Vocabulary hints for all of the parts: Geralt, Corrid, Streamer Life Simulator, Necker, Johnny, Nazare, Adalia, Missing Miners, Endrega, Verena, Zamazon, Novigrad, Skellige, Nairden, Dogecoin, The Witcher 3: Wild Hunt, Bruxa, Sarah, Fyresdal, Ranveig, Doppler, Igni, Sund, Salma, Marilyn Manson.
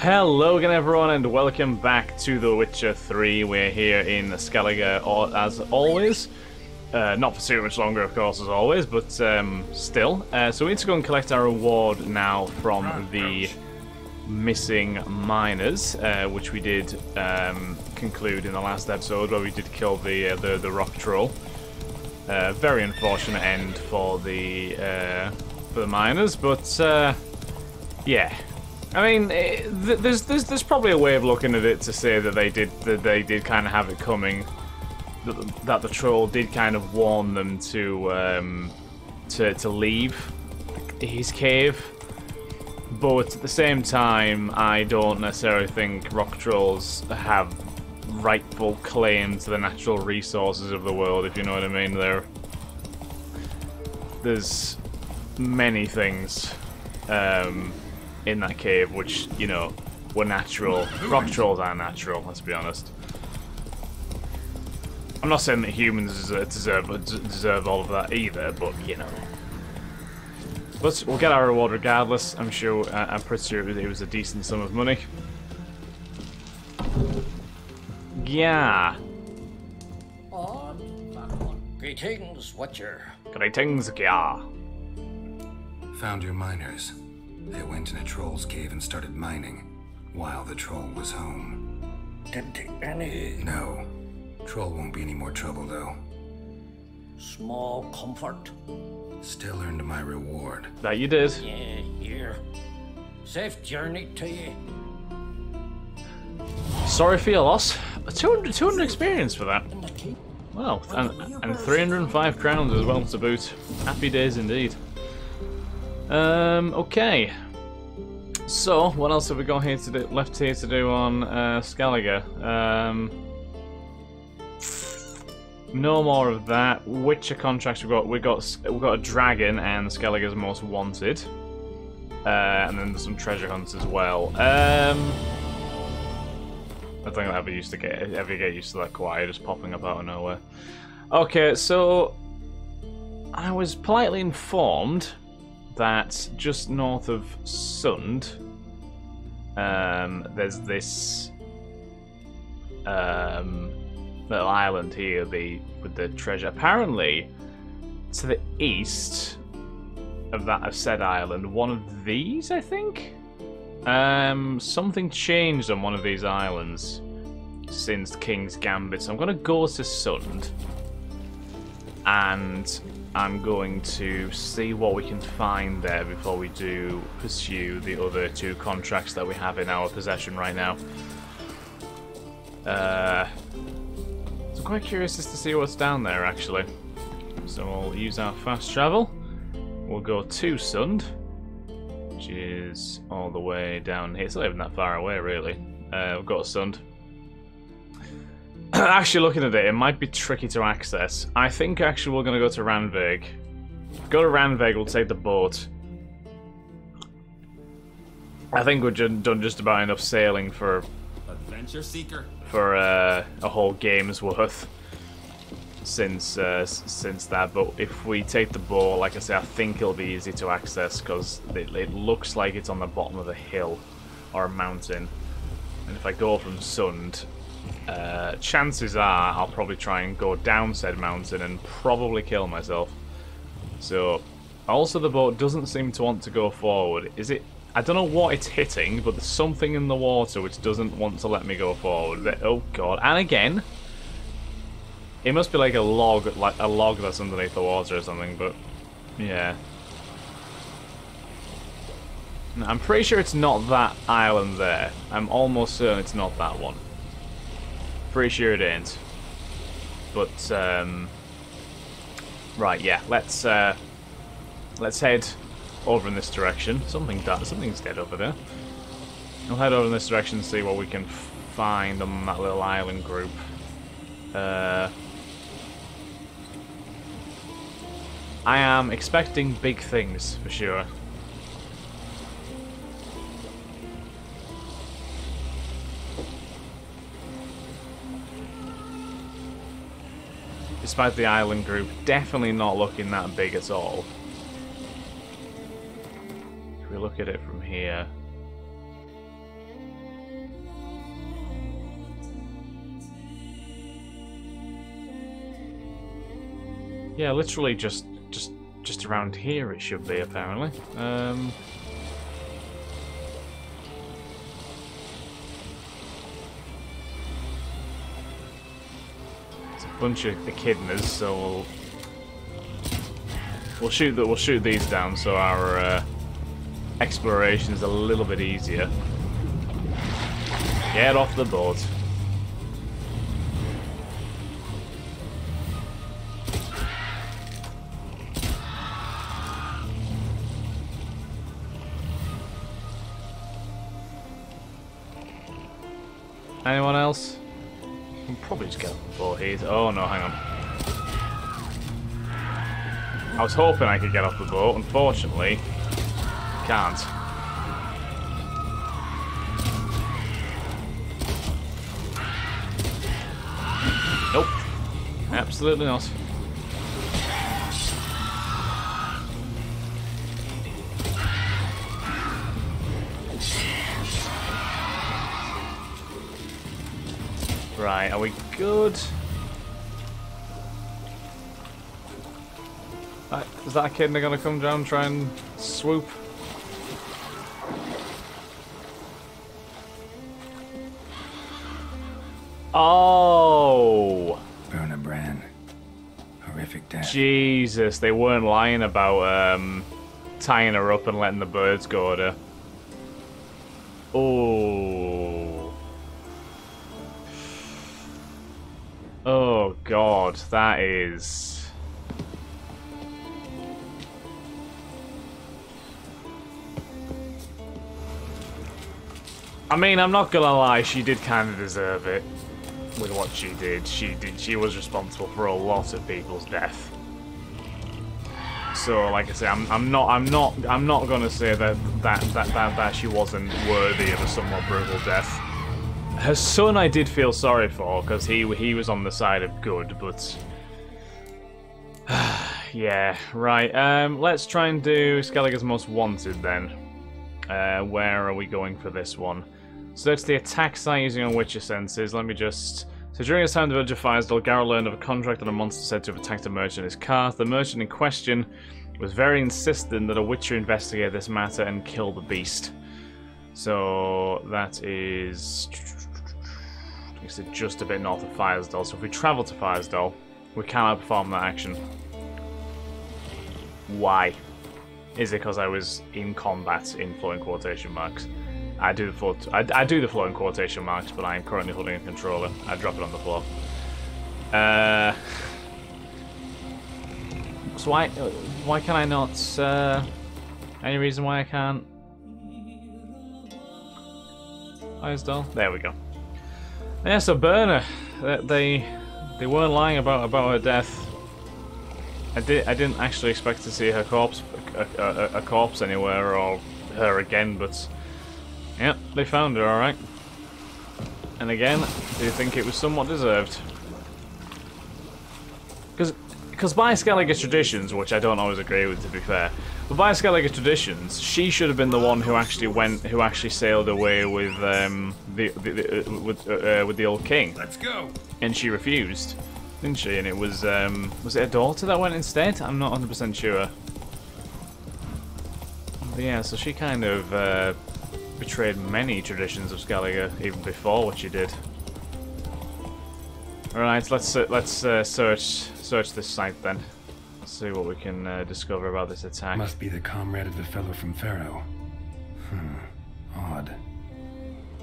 Hello again everyone and welcome back to The Witcher 3. We're here in Skellige as always. Not for too much longer of course as always, but still. So we need to go and collect our reward now from the missing miners, which we did conclude in the last episode where we did kill the rock troll. Very unfortunate end for the miners, but yeah. I mean, there's probably a way of looking at it to say that they did kind of have it coming, that the troll did kind of warn them to leave his cave. But at the same time, I don't necessarily think rock trolls have rightful claim to the natural resources of the world, if you know what I mean. There's many things in that cave which, you know, were natural. Rock trolls are natural, let's be honest. I'm not saying that humans deserve all of that either, but, you know. But we'll get our reward regardless. I'm pretty sure it was a decent sum of money. Yeah. Greetings, Witcher. Greetings, yeah. Found your miners. They went in a troll's cave and started mining while the troll was home. Didn't take any? No. Troll won't be any more trouble, though. Small comfort. Still earned my reward. That you did. Yeah, here. Safe journey to you. Sorry for your loss. 200 experience for that. Wow, and 305 crowns as well to boot. Happy days indeed. Okay. So, what else have we got here to do, left here to do on Skellige? No more of that. Witcher contracts we've got a dragon and Skellige's most wanted. And then there's some treasure hunts as well. I don't think I'll ever get used to that choir just popping up out of nowhere. Okay, so I was politely informed that just north of Sund, there's this little island here with the treasure. Apparently, to the east of that said island, one of these, I think, something changed on one of these islands since King's Gambit. So I'm gonna go to Sund and I'm going to see what we can find there before we do pursue the other two contracts that we have in our possession right now. So I'm quite curious just to see what's down there, actually. So we'll use our fast travel. We'll go to Sund, which is all the way down here. It's not even that far away, really. We've got Sund. Actually, looking at it, it might be tricky to access. I think actually we're going to go to Ranveig. Go to Ranveig, we'll take the boat. I think we've done just about enough sailing for Adventure Seeker for a whole game's worth since that. But if we take the boat, like I say, I think it'll be easy to access because it looks like it's on the bottom of a hill or a mountain. And if I go from Sund, chances are I'll probably try and go down said mountain and probably kill myself. So, also the boat doesn't seem to want to go forward. Is it? I don't know what it's hitting, but there's something in the water which doesn't want to let me go forward. Oh god! And again, it must be like a log that's underneath the water or something. But yeah, I'm pretty sure it's not that island there. I'm almost certain it's not that one. Pretty sure it ain't, but right, yeah. Let's head over in this direction. Something's dead over there. We'll head over in this direction and see what we can find on that little island group. I am expecting big things for sure. Despite the island group, definitely not looking that big at all. If we look at it from here, Yeah, literally just around here it should be, apparently. It's a bunch of echidnas, so we'll shoot these down, so our exploration's a little bit easier. Get off the board. Anyone else? I can probably just get off the board here. Oh no, hang on. I was hoping I could get off the board, unfortunately, can't. Nope. Absolutely not. Right, are we good? Is that echidna gonna come down and try and swoop? Oh! Burn a brand. Horrific death. Jesus, they weren't lying about tying her up and letting the birds go to her. Oh. Oh, God. That is... I mean, I'm not gonna lie, she did kind of deserve it. With what she did, she was responsible for a lot of people's death. So, like I say, I'm not gonna say that she wasn't worthy of a somewhat brutal death. Her son, I did feel sorry for, because he was on the side of good, but yeah, right. Let's try and do Skellige's Most Wanted then. Where are we going for this one? So that's the attack site using our Witcher senses. Let me just... So during his time in the village of Fyresdal, Geralt learned of a contract that a monster said to have attacked a merchant in his cart. The merchant in question was very insistent that a Witcher investigate this matter and kill the beast. So that is... I guess it's just a bit north of Fyresdal. So if we travel to Fyresdal, we cannot perform that action. Why? Is it because I was in combat in floating quotation marks? I do the floor in quotation marks, but I am currently holding a controller. I drop it on the floor. So why can I not? Any reason why I can't? Fyresdal. There we go. Yeah, so Burner, they weren't lying about her death. I didn't actually expect to see her corpse a corpse anywhere or her again, but. Yep, they found her, alright. And again, do you think it was somewhat deserved? Because by Skellige traditions, which I don't always agree with, to be fair, but by Skellige traditions, she should have been the one who actually sailed away with the old king. Let's go. And she refused, didn't she? And it was it her daughter that went instead? I'm not 100% sure. But yeah, so she kind of. Betrayed many traditions of Skellige even before what she did. All right, let's search this site then. Let's see what we can discover about this attack. Must be the comrade of the fellow from Pharaoh. Hmm, odd.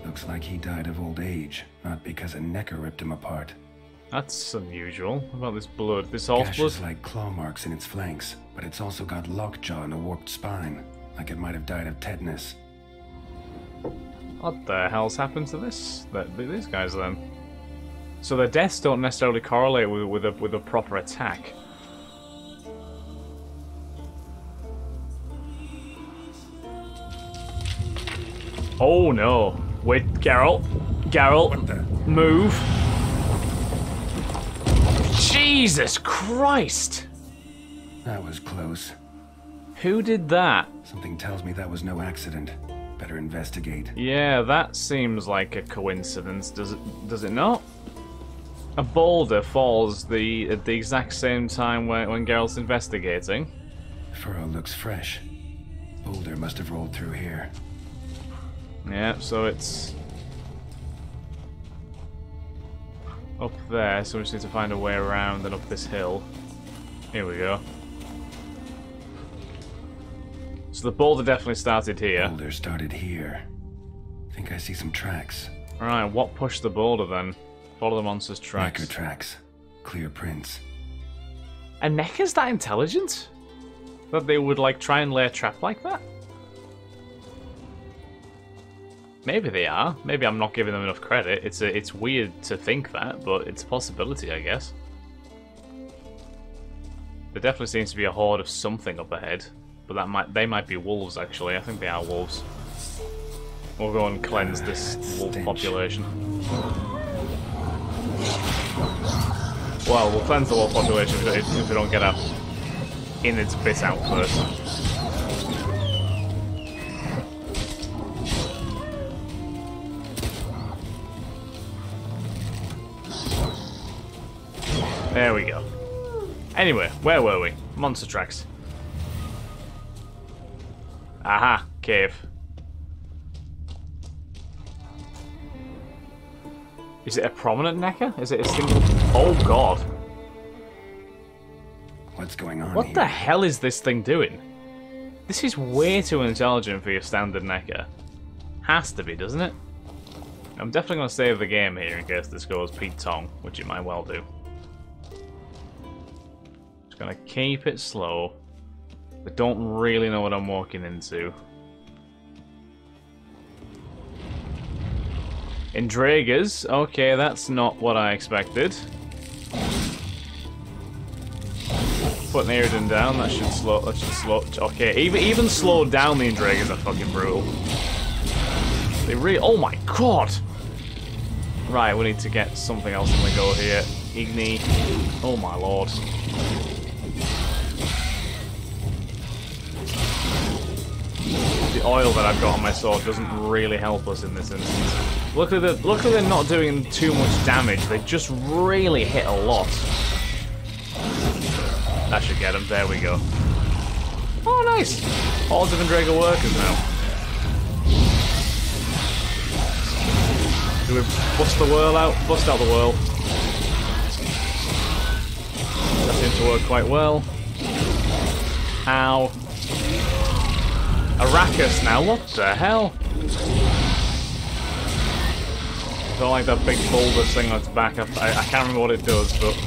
Looks like he died of old age, not because a Necker ripped him apart. That's unusual. What about this blood? This all blood is like claw marks in its flanks, but it's also got lockjaw and a warped spine, like it might have died of tetanus. What the hell's happened to these guys then? So their deaths don't necessarily correlate with a proper attack. Oh no! Wait, Geralt, move! Jesus Christ! That was close. Who did that? Something tells me that was no accident. Better investigate. Yeah, that seems like a coincidence, does it not? A boulder falls at the exact same time when Geralt's investigating. Furrow looks fresh. Boulder must have rolled through here. Yeah, so it's up there, so we just need to find a way around and up this hill. Here we go. So the boulder definitely started here. Boulder started here. I think I see some tracks. Alright, what pushed the boulder then? Follow the monster's tracks. Necker tracks. Clear prints. And Necker's that intelligent? That they would like try and lay a trap like that? Maybe they are. Maybe I'm not giving them enough credit. It's weird to think that, but it's a possibility, I guess. There definitely seems to be a horde of something up ahead, but they might be wolves actually. I think they are wolves. We'll go and cleanse this wolf population. Well, we'll cleanse the wolf population if we don't get our innards bit out first. There we go. Anyway, where were we? Monster tracks. Aha, cave. Is it a prominent Necker? Is it a single... Oh god. What's going on here? What the hell is this thing doing? This is way too intelligent for your standard Necker. Has to be, doesn't it? I'm definitely going to save the game here in case this goes Pete Tong, which it might well do. Gonna keep it slow. I don't really know what I'm walking into. Endregas. Okay, that's not what I expected. Put Nairden down. That should slow. That should slow. Okay, even slow down the Endregas are fucking brutal. They really. Oh my god. Right, we need to get something else when we go here. Igni. Oh my lord. The oil that I've got on my sword doesn't really help us in this instance. Luckily they're not doing too much damage, they just really hit a lot. That should get them, there we go. Oh nice! Hordes of Endrega working now. Do we bust the whirl out? Bust out the whirl. That seems to work quite well. Ow. Arrakis now, what the hell? I don't like that big boulder thing on its back. I can't remember what it does, but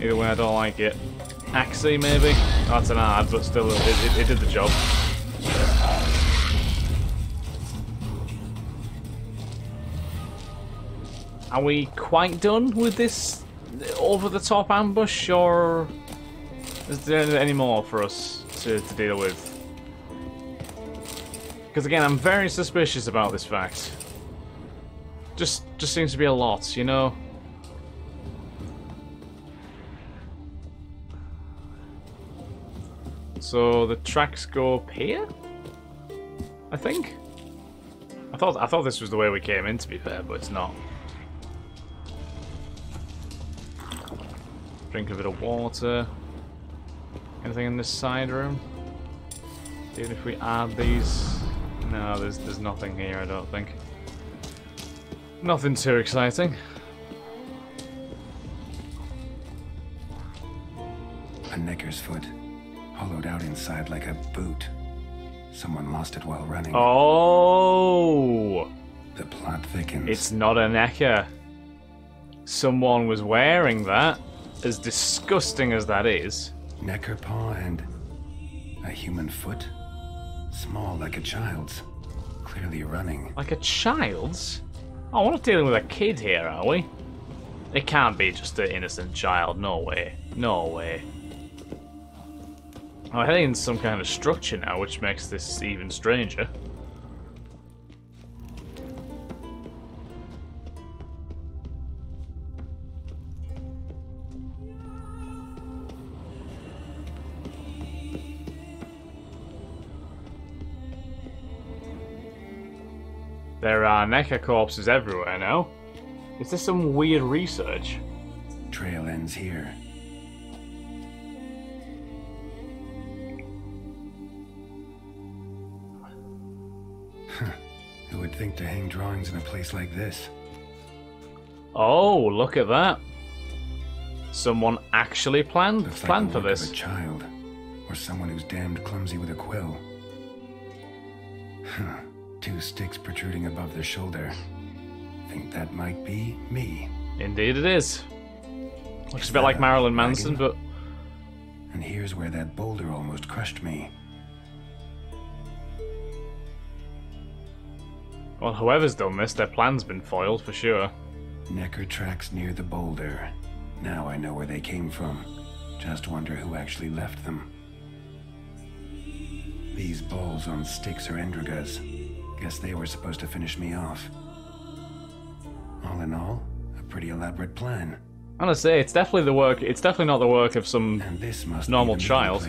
either way I don't like it. Axe maybe? Oh, that's an hard, but still it did the job. Are we quite done with this over-the-top ambush, or is there any more for us to deal with? Because again, I'm very suspicious about this fact. Just seems to be a lot, you know? So the tracks go up here? I think? I thought this was the way we came in, to be fair, but it's not. Drink a bit of water. Anything in this side room? Even if we add these... No, there's nothing here, I don't think. Nothing too exciting. A Necker's foot. Hollowed out inside like a boot. Someone lost it while running. Oh! The plot thickens. It's not a Necker. Someone was wearing that. As disgusting as that is. Necker paw and... a human foot? Small, like a child's. Clearly running. Like a child's? Oh, we're not dealing with a kid here, are we? It can't be just an innocent child. No way. No way. Oh, we're heading into some kind of structure now, which makes this even stranger. There are Necker corpses everywhere now. Is this some weird research? things here. Who would think to hang drawings in a place like this? Oh, look at that. Someone actually planned for this. Looks like the work of a child, or someone who's damned clumsy with a quill. Two sticks protruding above the shoulder. Think that might be me. Indeed it is. Looks a bit like Marilyn Manson, but... And here's where that boulder almost crushed me. Well, whoever's done this, their plan's been foiled for sure. Necker tracks near the boulder. Now I know where they came from. Just wonder who actually left them. These balls on sticks are Endregas. Guess they were supposed to finish me off. All in all, a pretty elaborate plan. And I say, it's definitely the work. It's definitely not the work of some normal child.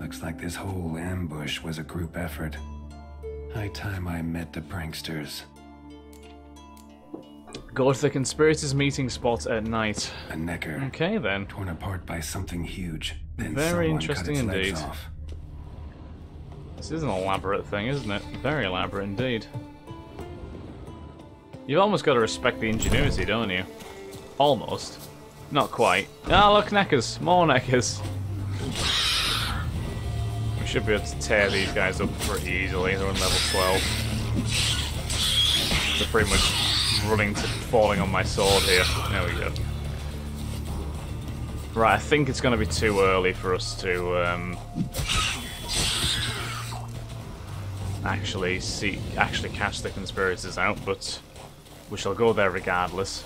Looks like this whole ambush was a group effort. High time I met the pranksters. Go to the conspirators' meeting spot at night. A Necker. Okay then. Torn apart by something huge. Then very interesting indeed. This is an elaborate thing, isn't it? Very elaborate indeed. You've almost got to respect the ingenuity, don't you? Almost. Not quite. Ah, oh, look, Neckers. More Neckers. We should be able to tear these guys up pretty easily. They're on level 12. They're pretty much running to falling on my sword here. There we go. Right, I think it's going to be too early for us to... actually catch the conspirators out, but... we shall go there regardless.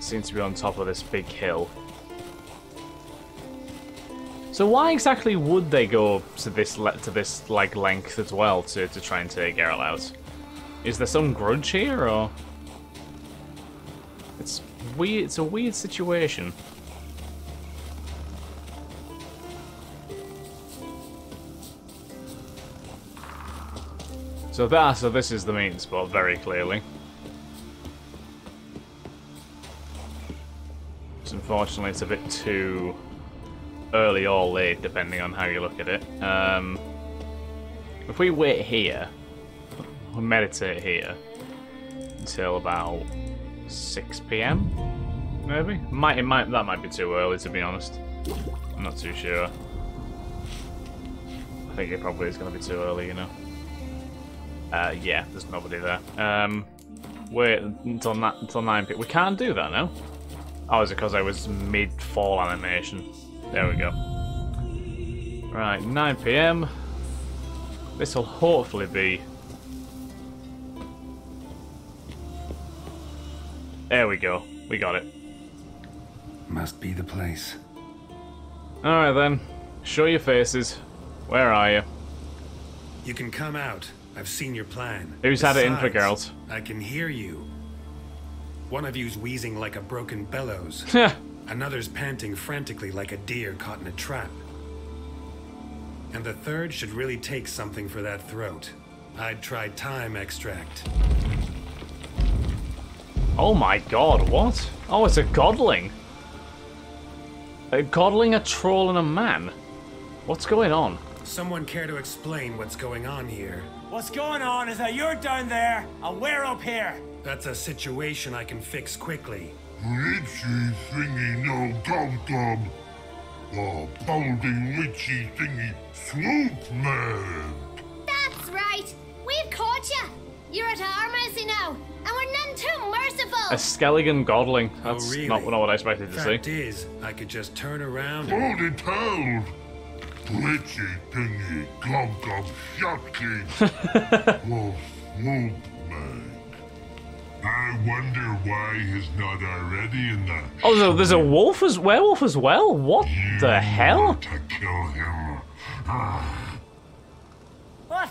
Seems to be on top of this big hill. So why exactly would they go to this like length as well to try and take Geralt out? Is there some grudge here or? It's weird. It's a weird situation. So this is the meeting spot, very clearly. So unfortunately it's a bit too early or late, depending on how you look at it. If we wait here, we'll meditate here, until about 6 PM, maybe? That might be too early, to be honest. I'm not too sure. I think it probably is going to be too early, you know. Yeah, there's nobody there. Wait until 9 PM. We can't do that now. Oh, is it because I was mid-fall animation? There we go. Right, 9 PM. This will hopefully be... There we go. We got it. Must be the place. Alright then. Show your faces. Where are you? You can come out. I've seen your plan. Who's had it in for Geralt? I can hear you. One of you's wheezing like a broken bellows. Another's panting frantically like a deer caught in a trap. And the third should really take something for that throat. I'd try thyme extract. Oh my god, what? Oh, it's a godling. A godling, a troll, and a man. What's going on? Someone care to explain what's going on here? What's going on is that you're down there and we're up here. That's a situation I can fix quickly. Witchy thingy no dum-dum. The balding witchy thingy swoop man. That's right. We've caught you. You're at our mercy now. And we're none too merciful. A Skellige godling. That's oh, really? not what I expected to see. Fact is, I could just turn around and... Hold it held. Glitchy thingy glum glum shotcake. Wolf swoop mag. I wonder why he's not already in the... Oh, no, there's a werewolf as well? What you the hell? To kill him. What?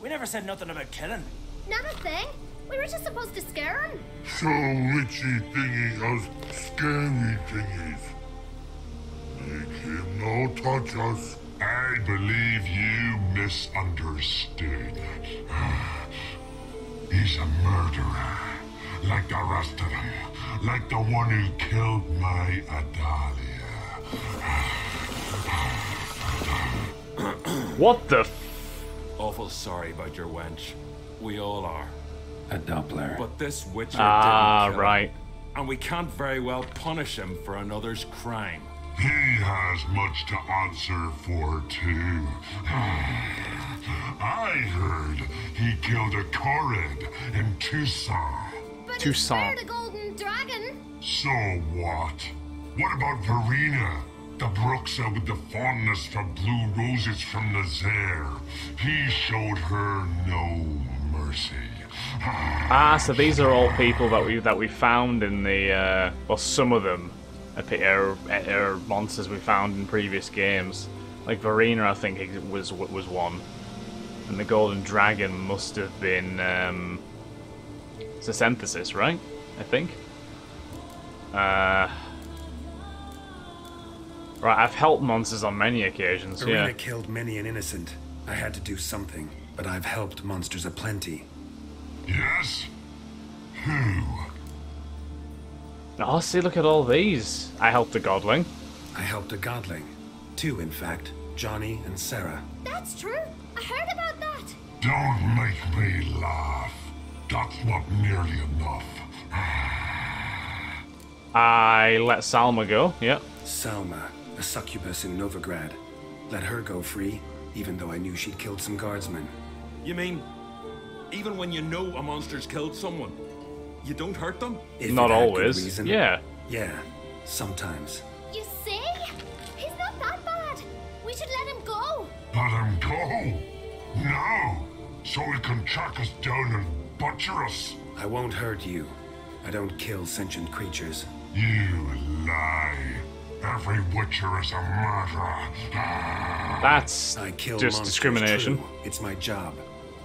We never said nothing about killing. Not a thing. We were just supposed to scare him. So witchy thingy us scary thingies. Make him no touch us. I believe you misunderstood. He's a murderer, like the rest of them. like the one who killed my Adalia. What the f— Awful sorry about your wench. We all are. A Doppler. But this Witcher didn't kill him, and we can't very well punish him for another's crime. He has much to answer for, too. I heard he killed a Corrid in Tucson. But he spared a golden dragon. So what? What about Verena, the Bruxa with the fondness for blue roses from Nazare? He showed her no mercy. So these are all people that we found in the well, some of them are monsters we found in previous games. Like Verena, I think it was one, and the Golden Dragon must have been it's a synthesis, right? I think. Right, I've helped monsters on many occasions. Verena killed many an innocent. I had to do something, but I've helped monsters aplenty. Yes. Who? Oh, see, look at all these. I helped a godling. I helped a godling. Two, in fact. Johnny and Sarah. That's true. I heard about that. Don't make me laugh. That's not nearly enough. I let Salma go, yep. Salma, a succubus in Novigrad. Let her go free, even though I knew she'd killed some guardsmen. You mean, even when you know a monster's killed someone, you don't hurt them? Not always. Yeah. Yeah, sometimes. You see? He's not that bad. We should let him go. Let him go? No. So he can track us down and butcher us. I won't hurt you. I don't kill sentient creatures. You lie. Every Witcher is a murderer. That's just discrimination. True. It's my job.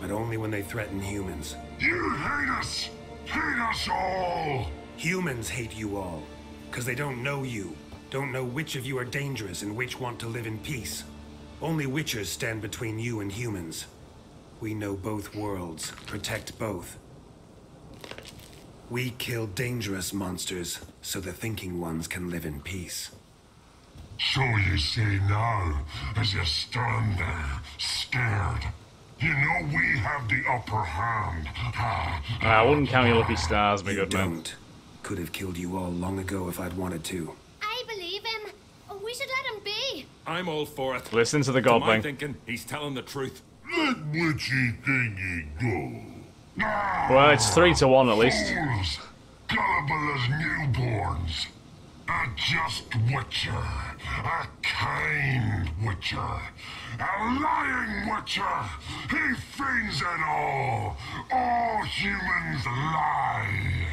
But only when they threaten humans. You hate us! Hate us all! Humans hate you all, because they don't know you. Don't know which of you are dangerous and which want to live in peace. Only Witchers stand between you and humans. We know both worlds, protect both. We kill dangerous monsters, so the thinking ones can live in peace. So you say now, as you stand there, scared. You know we have the upper hand. I wouldn't count your lucky stars, my good man. Could have killed you all long ago if I'd wanted to. I believe him. We should let him be. I'm all for it. Listen to the goblin. I'm thinking he's telling the truth. Let witchy thingy go. Well, it's 3-1 at least. Fools, gullible as newborns. A just Witcher, a kind Witcher, a lying Witcher, he feigns it all humans lie.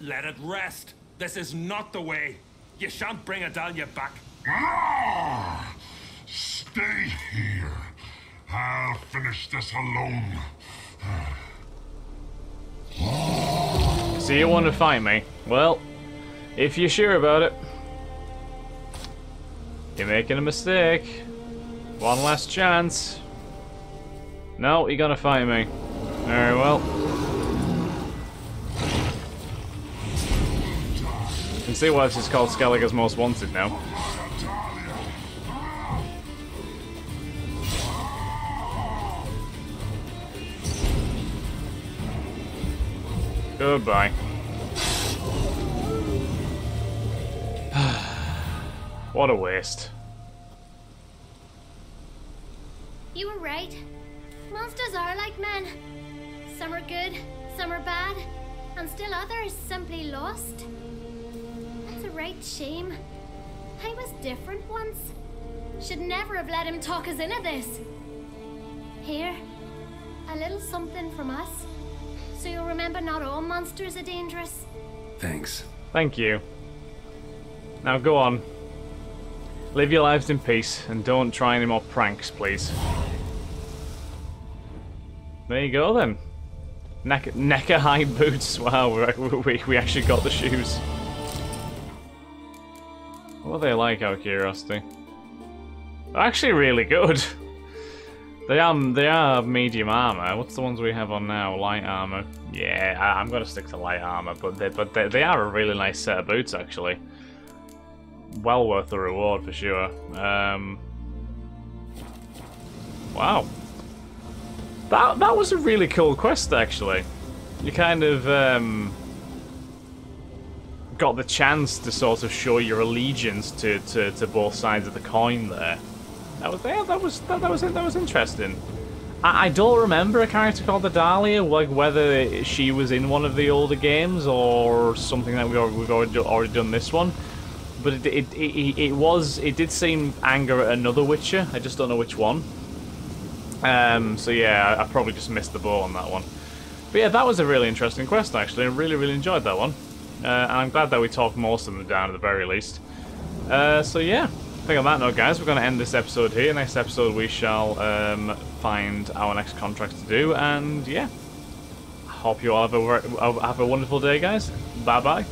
Let it rest, this is not the way, you shan't bring Adalia back. No! Stay here, I'll finish this alone. So you want to fight me? Well, if you're sure about it, you're making a mistake. One last chance. No, you're gonna fight me. Very well. You can see why this is called Skellige's Most Wanted now. Goodbye. What a waste. You were right. Monsters are like men. Some are good, some are bad, and still others simply lost. That's a right shame. I was different once. Should never have let him talk us into this. Here, a little something from us, so you'll remember not all monsters are dangerous. Thanks. Thank you. Now go on. Live your lives in peace, and don't try any more pranks, please. There you go, then. Necker high boots. Wow, we actually got the shoes. What are they like, out of curiosity? They're actually really good. They are medium armor. What's the ones we have on now? Light armor. Yeah, I'm gonna stick to light armor, but they are a really nice set of boots actually. Well worth the reward for sure. Wow, that was a really cool quest actually. You kind of got the chance to sort of show your allegiance to both sides of the coin there. That was interesting. I don't remember a character called Adalia, like whether she was in one of the older games or something that we've already done this one. But it did seem anger at another Witcher. I just don't know which one. So yeah, I probably just missed the ball on that one. But yeah, that was a really interesting quest actually. I really enjoyed that one, and I'm glad that we talked most of them down at the very least. So yeah. I think on that note, guys, we're going to end this episode here. Next episode, we shall find our next contract to do. And, yeah, I hope you all have a wonderful day, guys. Bye-bye.